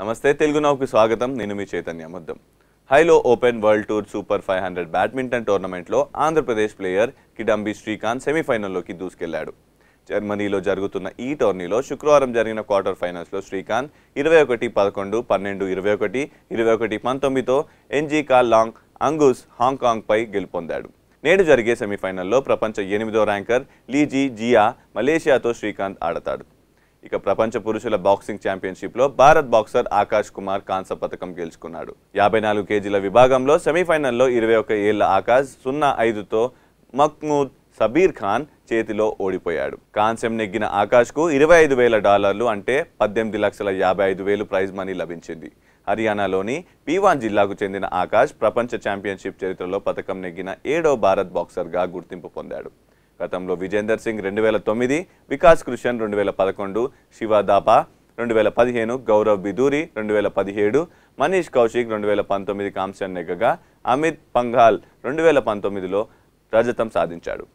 నమస్తే తెలుగు నౌకి స్వాగతం నేను మీ Chaitanya Muddam Hylo open world tour super 500 badminton tournament లో ఆంధ్రప్రదేశ్ ప్లేయర్ కిడంబి శ్రీకాంత్ సెమీఫైనల్ లోకి దూసుకెళ్లాడు జర్మనీలో జరుగుతున్న ఈ టోర్నీలో శుక్రవారం జరిగిన క్వార్టర్ ఫైనల్స్ లో శ్రీకాంత్ 21-11 12-21 21-19 తో ఎన్జీ కాలాంగ్ అంగుస్ హాంకాంగ్ పై గెలుపొందాడు నేడు జరిగే సెమీఫైనల్లో ప్రపంచ 8వ ర్యాంకర్ లీజీ జియా మలేషియాతో శ్రీకాంత్ ఆడతాడు ఇక ప్రపంచ పురుషుల బాక్సింగ్ ఛాంపియన్షిప్లో భారత్ బాక్సర్ ఆకాష్ కుమార్ కాంస్య పతకం గెలుచుకున్నాడు 54 కేజీల విభాగంలో సెమీఫైనల్లో 21 ఏళ్ల ఆకాష్ 0-5తో మహ్మూద్ సబీర్ ఖాన్ చేతిలో ఓడిపోయాడు కాంస్యం నెగ్గిన ఆకాష్కు $25,000 అంటే 18,55,000 ప్రైజ్ మనీ లభించింది హర్యానాలోని పీవాన్ జిల్లాకు చెందిన ఆకాష్ ప్రపంచ ఛాంపియన్షిప్ చరిత్రలో పతకం నెగ్గిన 7వ భారత్ బాక్సర్గా గుర్తింపు పొందాడు గతంలో విజేందర్ సింగ్ 2009 వికాస్ కృష్ణ 2011 శివ దాపా 2015 గౌరవ్ బిధూరి 2017 మనీష్ కౌశిక్ 2019 కాంస్యం నెగ్గగా అమిత్ పంగాల్ 2019లో రజతం సాధించాడు